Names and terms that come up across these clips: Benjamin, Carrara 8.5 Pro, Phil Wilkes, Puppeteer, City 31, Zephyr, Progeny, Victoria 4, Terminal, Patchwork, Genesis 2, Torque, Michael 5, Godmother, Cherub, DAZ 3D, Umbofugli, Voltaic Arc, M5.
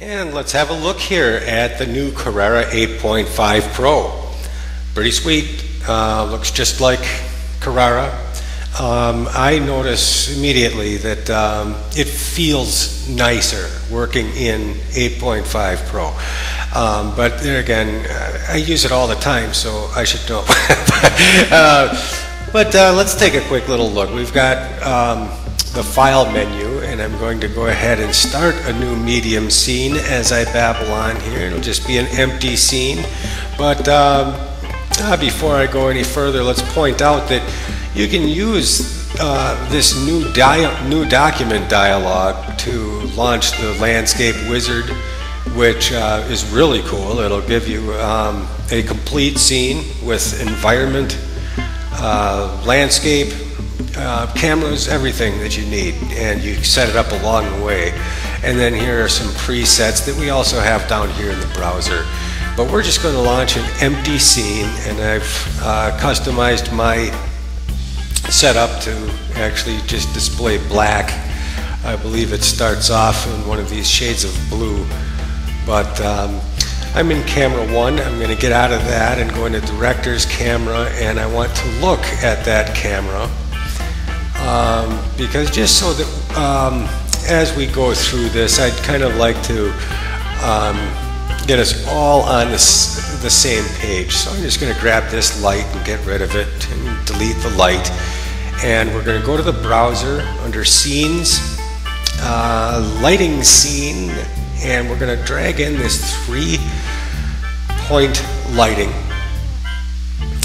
And let's have a look here at the new Carrara 8.5 Pro. Pretty sweet. Looks just like Carrara. I notice immediately that it feels nicer working in 8.5 Pro. But there again, I use it all the time, so I should know. But let's take a quick little look. We've got the file menu, and I'm going to go ahead and start a new medium scene as I babble on here. It'll just be an empty scene. But before I go any further, let's point out that you can use this new document dialog to launch the landscape wizard, which is really cool. It'll give you a complete scene with environment, landscape, cameras, everything that you need, and you set it up along the way. And then here are some presets that we also have down here in the browser, but we're just going to launch an empty scene, and I've customized my setup to actually just display black. I believe it starts off in one of these shades of blue, but I'm in camera 1. I'm going to get out of that and go into director's camera, and I want to look at that camera because just so that as we go through this, I'd kind of like to get us all on the same page. So I'm just going to grab this light and get rid of it and delete the light. And we're going to go to the browser under Scenes, Lighting Scene, and we're going to drag in this 3-point lighting.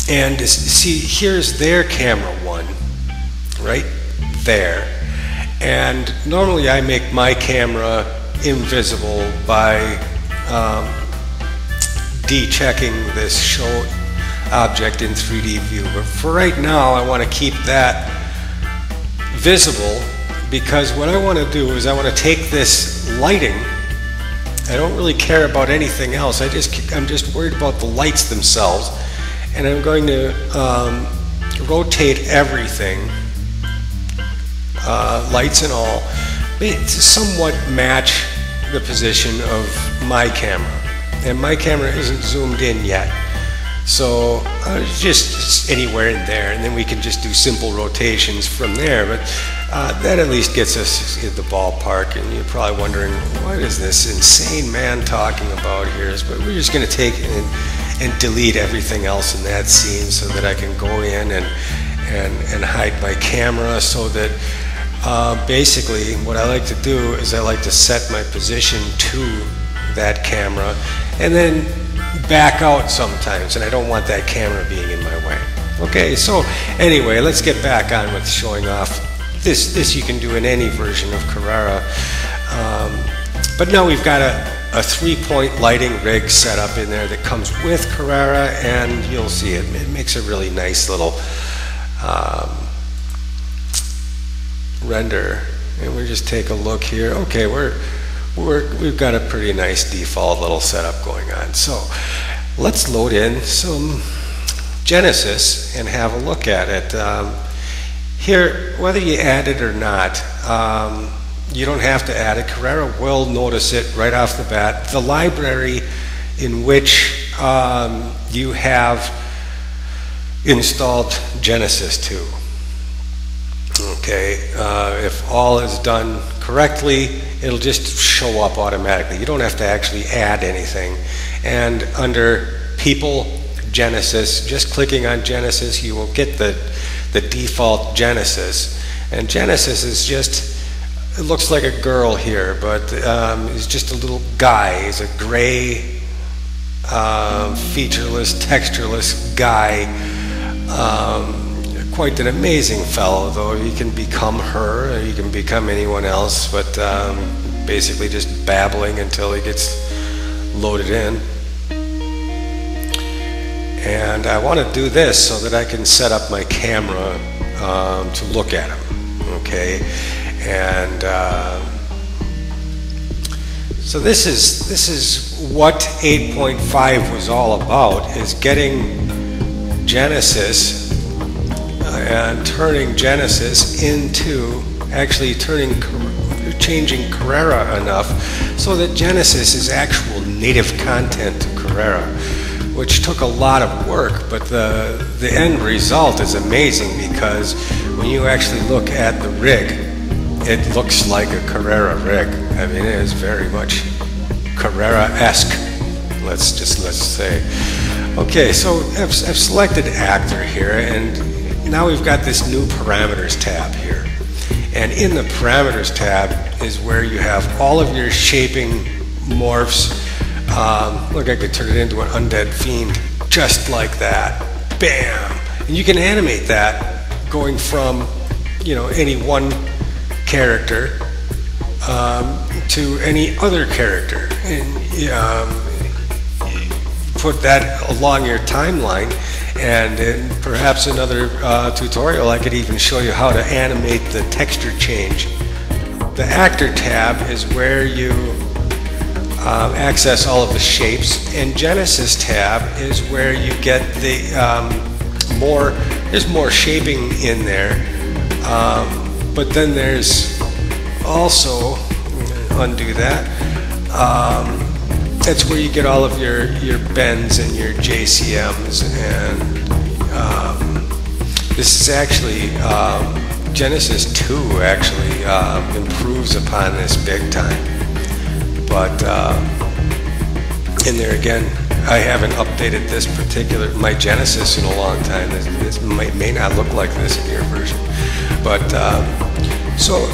And see, here's their camera 1 right there. And normally I make my camera invisible by de-checking this show object in 3D view, but for right now I want to keep that visible, because what I want to do is I want to take this lighting. I don't really care about anything else. I'm just worried about the lights themselves, and I'm going to rotate everything, lights and all, to somewhat match the position of my camera. And my camera isn't zoomed in yet, so just anywhere in there, and then we can just do simple rotations from there. But that at least gets us in the ballpark. And you're probably wondering, what is this insane man talking about here? But we're just going to take it and delete everything else in that scene so that I can go in and hide my camera, so that basically what I like to do is I like to set my position to that camera and then back out sometimes, and I don't want that camera being in my way. Okay, so anyway, let's get back on with showing off. This you can do in any version of Carrara, but now we've got a 3-point lighting rig set up in there that comes with Carrara, and you'll see it makes a really nice little render. And we just take a look here. Okay, we've got a pretty nice default little setup going on. So let's load in some Genesis and have a look at it. Here, whether you add it or not, you don't have to add it. Carrara will notice it right off the bat. The library in which you have installed Genesis 2. Okay, if all is done correctly, it'll just show up automatically. You don't have to actually add anything. And under People, Genesis, just clicking on Genesis, you will get the default Genesis. And Genesis is just, it looks like a girl here, but it's just a little guy. He's a gray, featureless, textureless guy. Quite an amazing fellow, though. He can become her, or he can become anyone else, but basically just babbling until he gets loaded in. And I want to do this so that I can set up my camera to look at him. Okay, and so this is what 8.5 was all about, is getting Genesis and turning Genesis into, actually turning changing Carrara enough so that Genesis is actual native content to Carrara, which took a lot of work, but the end result is amazing, because when you actually look at the rig, it looks like a Carrara rig. I mean, it is very much Carrara-esque, let's say. Okay, so I've selected actor here, and now we've got this new parameters tab here. And in the parameters tab is where you have all of your shaping morphs. Look, I could turn it into an undead fiend, just like that. Bam! And you can animate that going from, you know, any one character to any other character. And put that along your timeline, and in perhaps another tutorial I could even show you how to animate the texture change. The actor tab is where you access all of the shapes, and Genesis tab is where you get the there's more shaping in there, but then there's also, undo that, that's where you get all of your bends and your JCMs, and this is actually, Genesis 2 actually improves upon this big time. But in there again, I haven't updated this particular, my Genesis in a long time. This may not look like this in your version. But so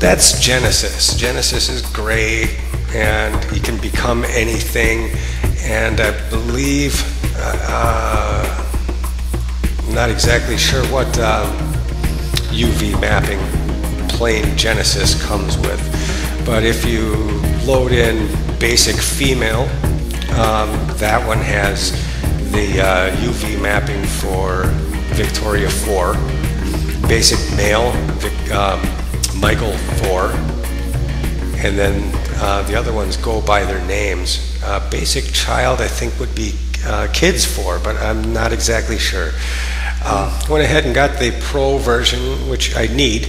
that's Genesis. Genesis is gray, and you can become anything. And I believe, I'm not exactly sure what UV mapping plain Genesis comes with. But if you load in basic female, that one has the UV mapping for Victoria 4, basic male, Michael 4, and then the other ones go by their names. Basic child, I think, would be kids 4, but I'm not exactly sure. Went ahead and got the pro version, which I need.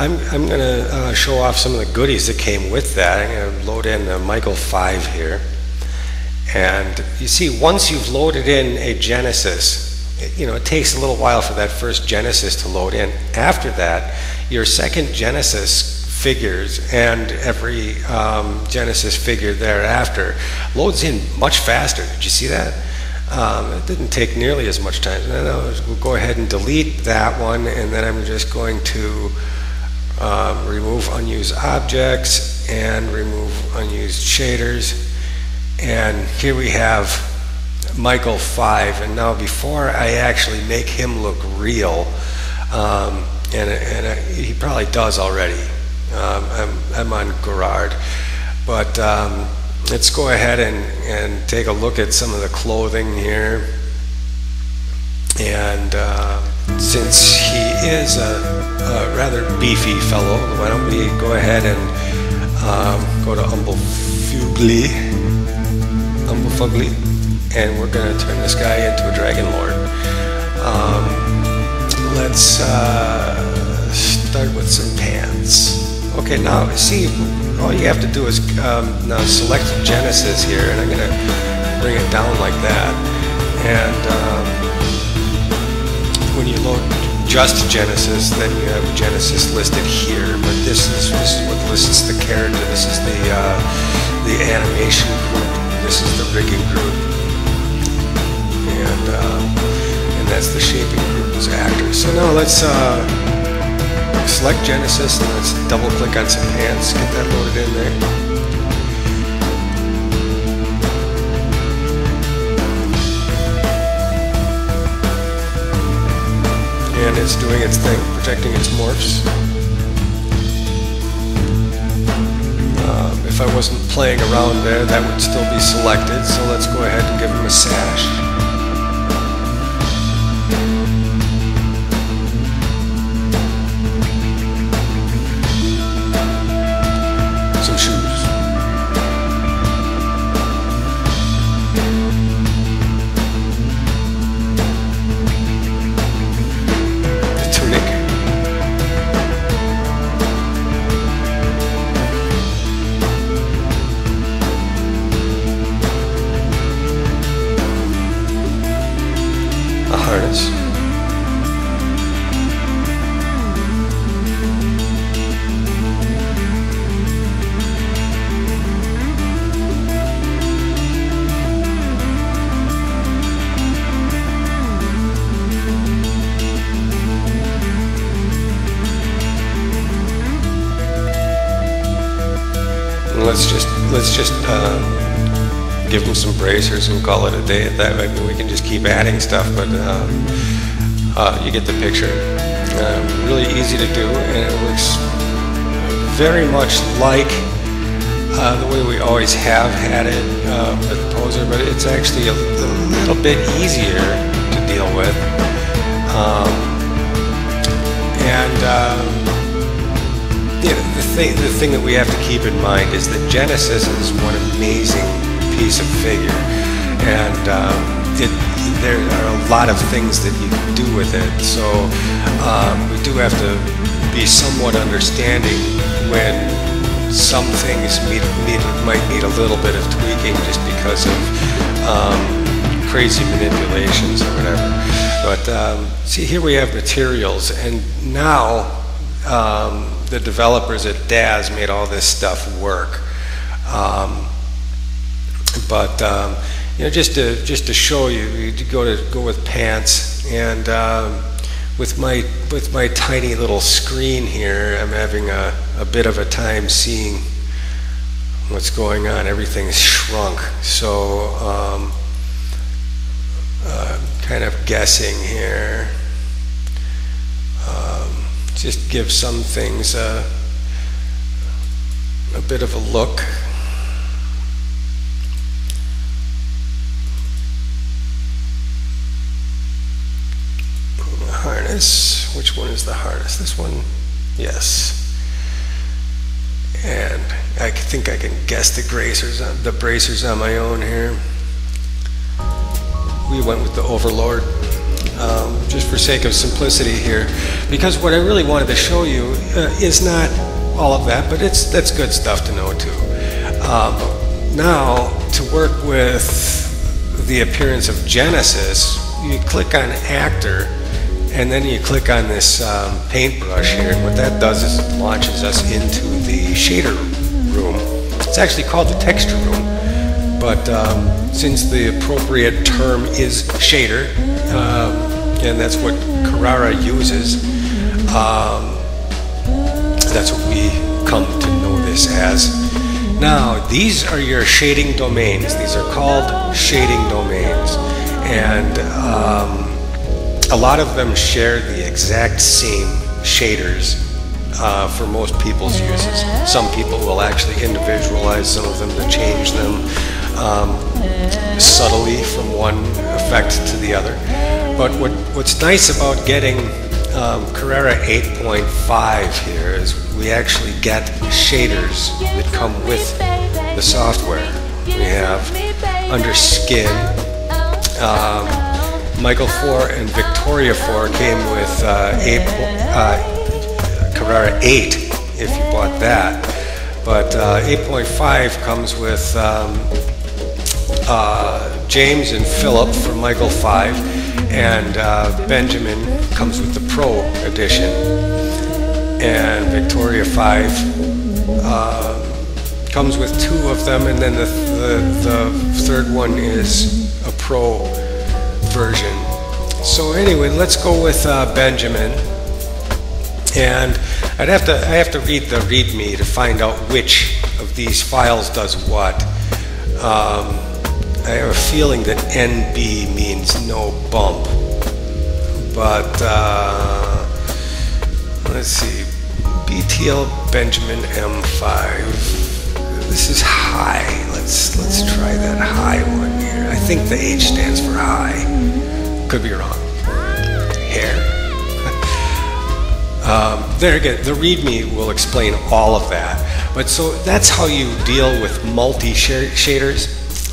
I'm going to show off some of the goodies that came with that. I'm going to load in Michael 5 here. And you see, once you've loaded in a Genesis, it takes a little while for that first Genesis to load in. After that, your second Genesis figures and every Genesis figure thereafter loads in much faster. Did you see that? It didn't take nearly as much time. We'll go ahead and delete that one, and then I'm just going to remove unused objects and remove unused shaders, and here we have Michael 5. And now, before I actually make him look real, he probably does already, I'm on Gerard, but let's go ahead and take a look at some of the clothing here. And since he is a rather beefy fellow, why don't we go ahead and go to Umbofugli, and we're going to turn this guy into a dragon lord. Let's start with some pants. Okay, now see, all you have to do is now select Genesis here, and I'm going to bring it down like that, and when you load just Genesis, then you have Genesis listed here. But this is what lists the character. This is the animation group. This is the rigging group, and that's the shaping group as actors. So now let's select Genesis, and let's double click on some pants. Get that loaded in there. And it's doing its thing, protecting its morphs. If I wasn't playing around there, that would still be selected, so let's go ahead and give him a sash. Some shoes. let's just give them some bracers and call it a day. That way we can just keep adding stuff, but you get the picture. Really easy to do, and it looks very much like the way we always have had it with the poser, but it's actually a little bit easier to deal with. The thing that we have to keep in mind is that Genesis is one amazing piece of figure, and there are a lot of things that you can do with it. So we do have to be somewhat understanding when some things might need a little bit of tweaking just because of crazy manipulations or whatever. But see, here we have materials, and now the developers at DAZ made all this stuff work, you know, just to show you, you go with pants, and with my tiny little screen here, I'm having a bit of a time seeing what's going on. Everything's shrunk, so kind of guessing here. Just give some things a bit of a look. Harness, which one is the hardest? This one? Yes. And I think I can guess the bracers on my own here. We went with the Overlord. Just for sake of simplicity here, because what I really wanted to show you is not all of that, but that's good stuff to know too. Now, to work with the appearance of Genesis, you click on Actor, and then you click on this paintbrush here, and what that does is it launches us into the shader room. It's actually called the texture room, but since the appropriate term is shader, and that's what Carrara uses, that's what we come to know this as. Now, these are your shading domains. These are called shading domains, and a lot of them share the exact same shaders for most people's uses. Some people will actually individualize some of them to change them subtly from one effect to the other. But what's nice about getting Carrara 8.5 here is we actually get shaders that come with the software. We have under skin, Michael 4 and Victoria 4 came with Carrara 8 if you bought that, but 8.5 comes with James and Philip for Michael 5. And Benjamin comes with the Pro edition, and Victoria 5 comes with two of them, and then the third one is a Pro version. So anyway, let's go with Benjamin, and I have to read the README to find out which of these files does what. I have a feeling that NB means no bump, but let's see, BTL Benjamin M5, this is high, let's try that high one here. I think the H stands for high, could be wrong, hair. There again, the README will explain all of that, but so that's how you deal with multi-shaders.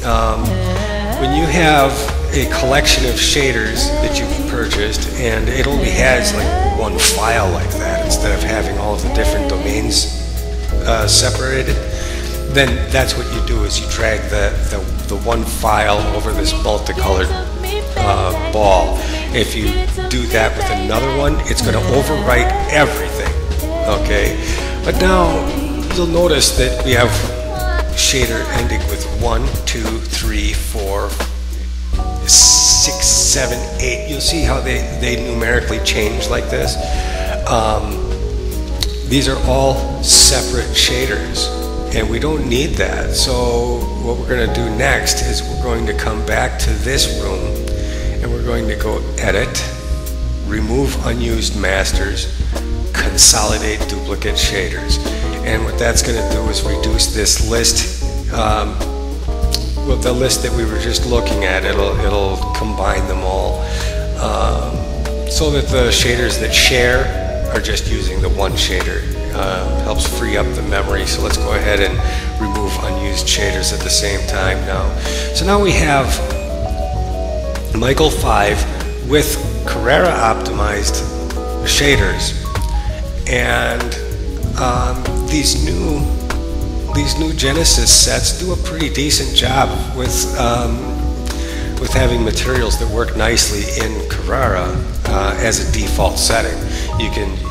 When you have a collection of shaders that you've purchased, and it only has like one file like that instead of having all of the different domains separated, then that's what you do, is you drag the one file over this multicolored ball. If you do that with another one, it's going to overwrite everything, okay? But now you'll notice that we have shader ending with 1, 2, 3, 4, 6, 7, 8. You'll see how they numerically change like this. These are all separate shaders, and we don't need that. So what we're going to do next is we're going to come back to this room and we're going to go edit, remove unused masters, consolidate duplicate shaders. And what that's going to do is reduce this list, well, the list that we were just looking at. It'll combine them all so that the shaders that share are just using the one shader. Helps free up the memory. So let's go ahead and remove unused shaders at the same time now. So now we have Michael 5 with Carrara optimized shaders, and these new Genesis sets do a pretty decent job with having materials that work nicely in Carrara as a default setting. You can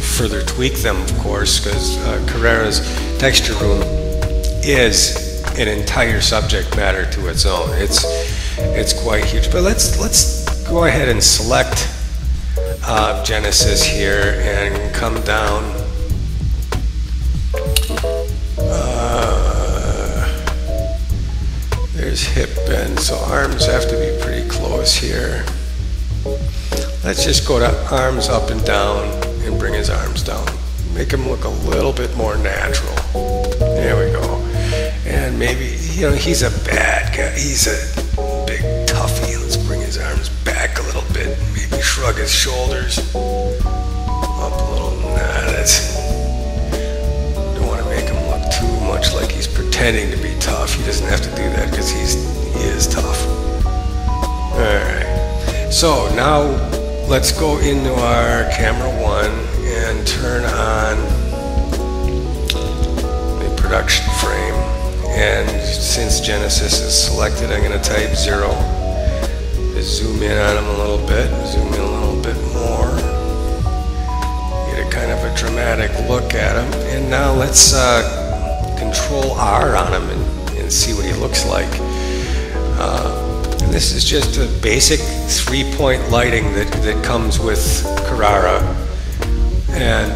further tweak them, of course, because Carrara's texture room is an entire subject matter to its own. It's quite huge. But let's go ahead and select Genesis here and come down. There's hip bend, so arms have to be pretty close here. Let's just go to arms up and down and bring his arms down. Make him look a little bit more natural. There we go. And maybe, you know, he's a bad guy. He's a big toughie. Let's bring his arms back a little bit. Maybe shrug his shoulders. Up a little. Nah, that's... Don't want to make him look too much like he's pretending to be tough. He doesn't have to do that because he is tough. All right. So now... let's go into our camera one and turn on the production frame. And since Genesis is selected, I'm going to type 0. Just zoom in on him a little bit, zoom in a little bit more. Get a kind of a dramatic look at him. And now let's control R on him and see what he looks like. This is just a basic three-point lighting that comes with Carrara, and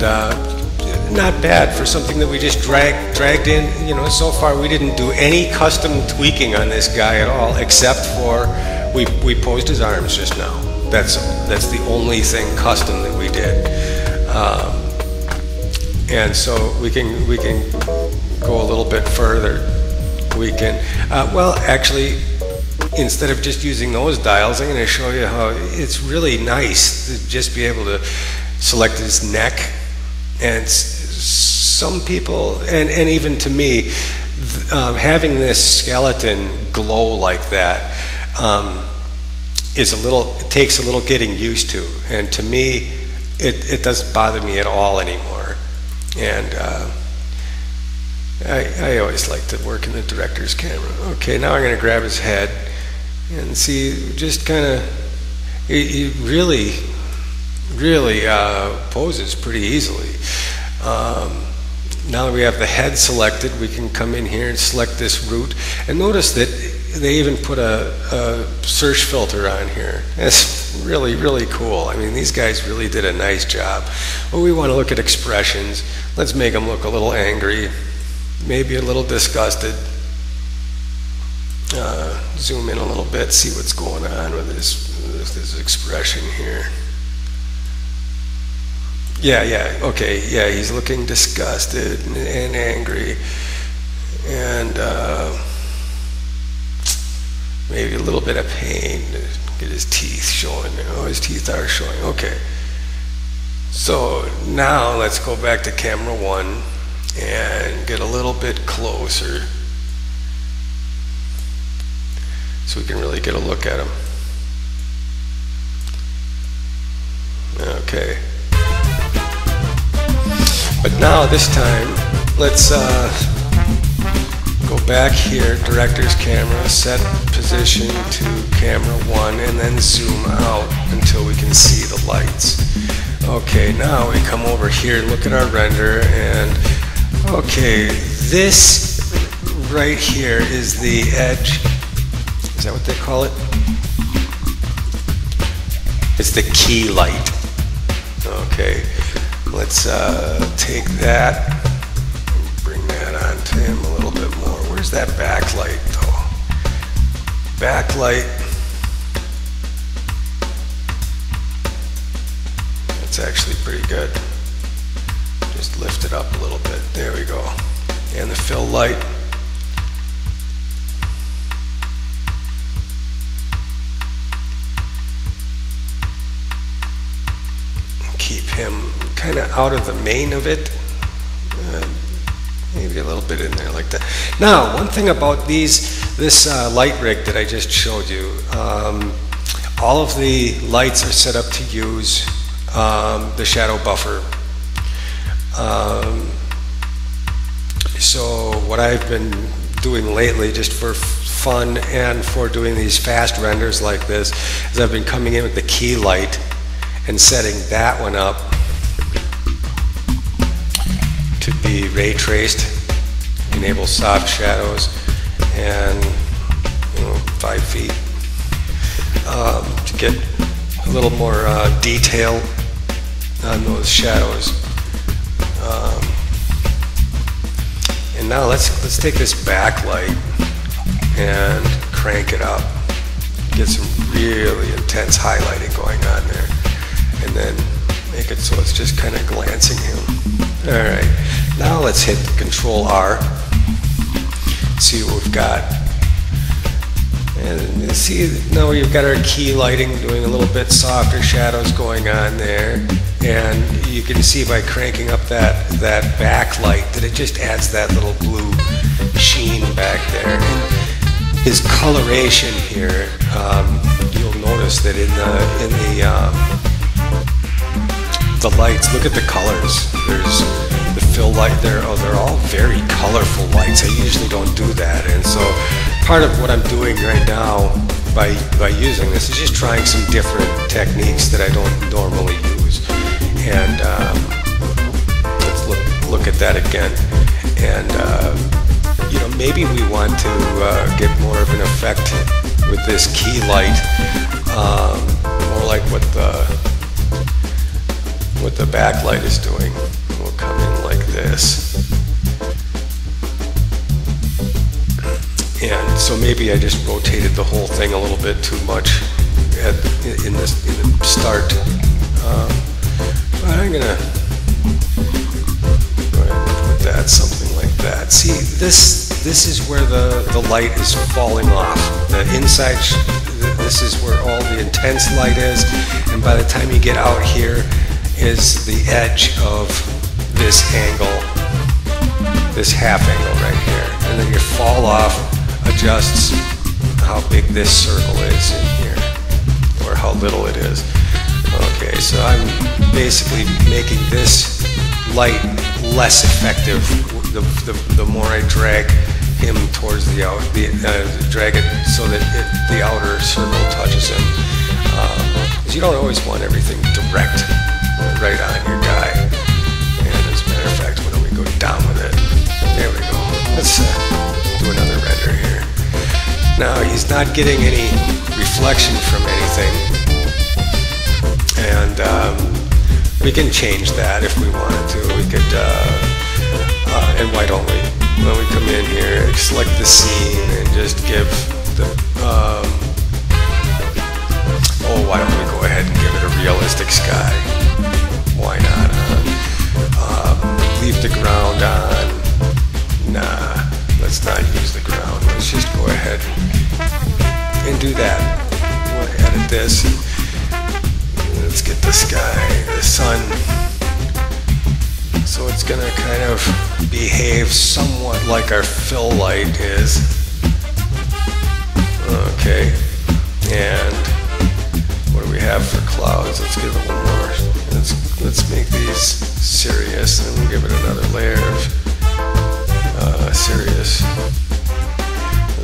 not bad for something that we just dragged in. You know, so far we didn't do any custom tweaking on this guy at all, except for we posed his arms just now. That's the only thing custom that we did, and so we can go a little bit further. We can well, actually, instead of just using those dials, I'm going to show you how it's really nice to just be able to select his neck. And some people, and even to me, having this skeleton glow like that takes a little getting used to. And to me, it doesn't bother me at all anymore. And I always like to work in the director's camera. Okay, now I'm going to grab his head. And see, just kind of, it really poses pretty easily. Now that we have the head selected, we can come in here and select this root. And notice that they even put a search filter on here. That's really, really cool. I mean, these guys really did a nice job. Well, we want to look at expressions. Let's make them look a little angry, maybe a little disgusted. Zoom in a little bit, see what's going on with this expression here. Yeah, okay, yeah, he's looking disgusted and angry, and maybe a little bit of pain. Get his teeth showing. Oh, his teeth are showing. Okay. So now let's go back to camera one and get a little bit closer, so we can really get a look at him. Okay. But now this time, let's go back here, director's camera, set position to camera one, and then zoom out until we can see the lights. Okay, now we come over here and look at our render, and okay, this right here is the edge. Is that what they call it? It's the key light. Okay, let's take that and bring that on that backlight though. Backlight. It's actually pretty good. Just lift it up a little bit. There we go. And the fill light. Keep him kind of out of the main of it. Maybe a little bit in there like that. Now, one thing about this light rig that I just showed you, all of the lights are set up to use the shadow buffer. So what I've been doing lately, just for fun and for doing these fast renders like this, is I've been coming in with the key light and setting that one up to be ray traced, enable soft shadows, and 5 feet to get a little more detail on those shadows. And now let's take this backlight and crank it up. Get some really intense highlighting going on there, and then make it so it's just kind of glancing him. All right, now let's hit Control R. See what we've got. And see, now we've got our key lighting doing a little bit softer shadows going on there. And you can see by cranking up that backlight that it just adds that little blue sheen back there. And his coloration here, you'll notice that in the lights. Look at the colors. There's the fill light there. Oh, they're all very colorful lights. I usually don't do that, and so part of what I'm doing right now by using this is just trying some different techniques that I don't normally use. And let's look at that again. And maybe we want to get more of an effect with this key light, more like what the backlight is doing. We'll come in like this. And so maybe I just rotated the whole thing a little bit too much in the start. I'm going to put that something like that. See, this is where the light is falling off. The inside, this is where all the intense light is, and by the time you get out here is the edge of this angle, this half angle right here. And then your fall off adjusts how big this circle is in here, or how little it is. Okay, so I'm basically making this light less effective the more I drag him towards the out, drag it so that the outer circle touches him. Because you don't always want everything direct right on your guy. And as a matter of fact, why don't we go down with it? There we go. Let's do another render here. Now he's not getting any reflection from anything. And we can change that if we wanted to. We could, and why don't we? When we come in here, select the scene and just give the, why don't we go ahead and give it a realistic sky? Why not? Leave the ground on. Nah, let's not use the ground. Let's just go ahead and do that. We'll edit this. Let's get the sky, the sun, so it's going to kind of behave somewhat like our fill light is. Okay, and what do we have for clouds? Let's give it one more. Let's make these serious, and then we'll give it another layer of serious.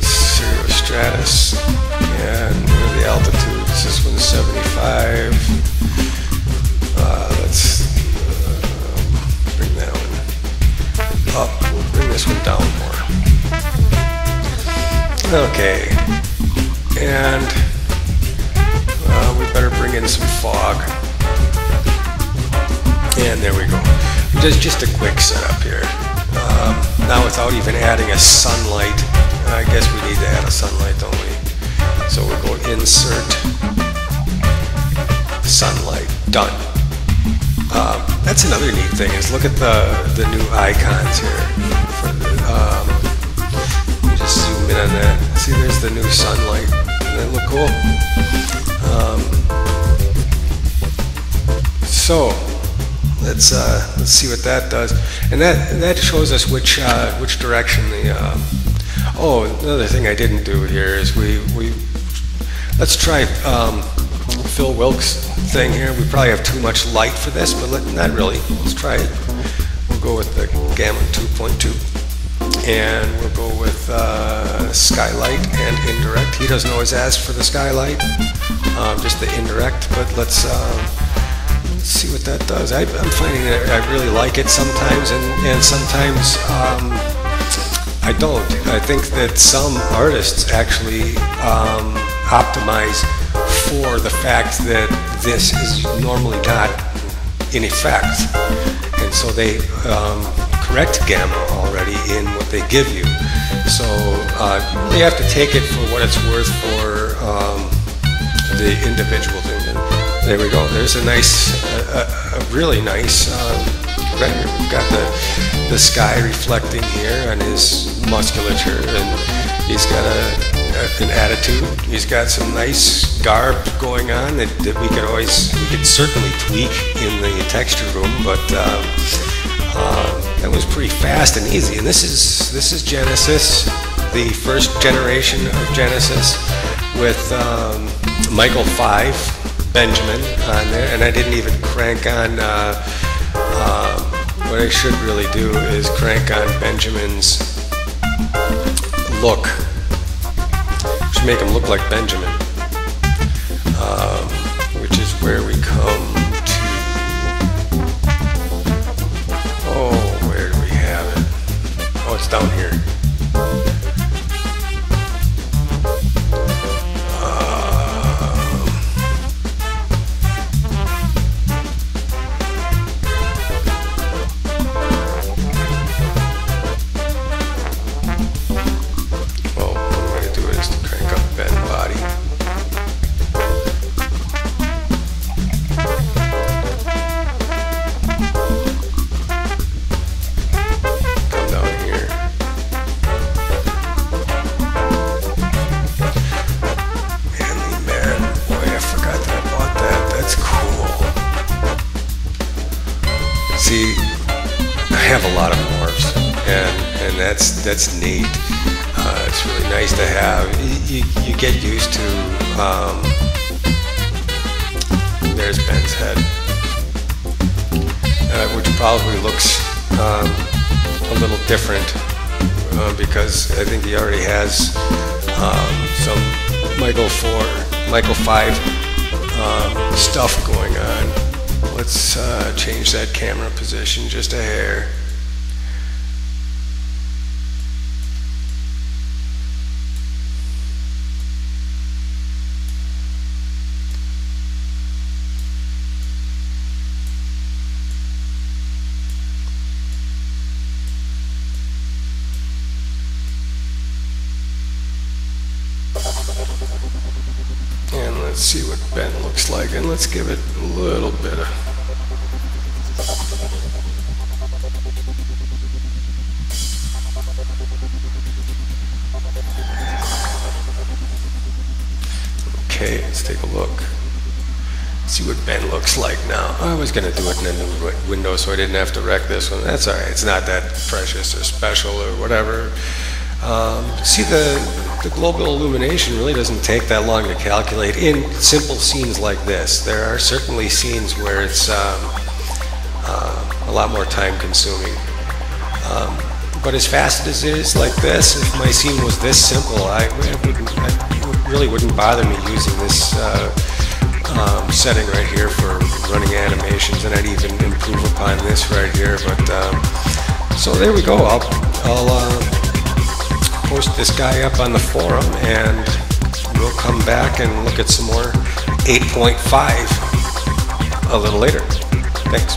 Serious stratus, and the altitude, this one's 75. Let's bring that one up. We'll bring this one down more. Okay, and we better bring in some fog. And there we go. Just a quick setup here. Now without even adding a sunlight, I guess we need to add a sunlight, don't we? So we'll go insert sunlight, done. That's another neat thing is look at the new icons here. Let me just zoom in on that. See, there's the new sunlight. Doesn't that look cool? Let's see what that does, and that shows us which direction the. Oh, another thing I didn't do here is let's try Phil Wilkes' thing here. We probably have too much light for this, but not really. Let's try it. We'll go with the Gamma 2.2, and we'll go with skylight and indirect. He doesn't always ask for the skylight, just the indirect. But let's. See what that does. I'm finding that I really like it sometimes, and sometimes I don't. I think that some artists actually optimize for the fact that this is normally not in effect, and so they correct gamma already in what they give you. So you have to take it for what it's worth for the individual thing. There we go. There's a nice, a really nice right here. We've got the sky reflecting here on his musculature, and he's got an attitude. He's got some nice garb going on that we could certainly tweak in the texture room. But that was pretty fast and easy. And this is Genesis, the first generation of Genesis, with Michael 5. Benjamin on there, and I didn't even crank on, what I should really do is crank on Benjamin's look. Should make him look like Benjamin, which is where we come to, oh, where do we have it? Oh, it's down here. That's neat. It's really nice to have. You get used to. There's Ben's head, which probably looks a little different because I think he already has some Michael 5 stuff going on. Let's change that camera position just a hair. Let's see what Ben looks like, and let's give it a little bit of... Okay, let's take a look. Let's see what Ben looks like now. I was going to do it in a new window so I didn't have to wreck this one. That's alright, it's not that precious or special or whatever. See, the global illumination really doesn't take that long to calculate in simple scenes like this. There are certainly scenes where it's a lot more time consuming. But as fast as it is like this, if my scene was this simple, I really wouldn't bother me using this setting right here for running animations, and I'd even improve upon this right here. But so there we go. I'll post this guy up on the forum, and we'll come back and look at some more 8.5 a little later. Thanks.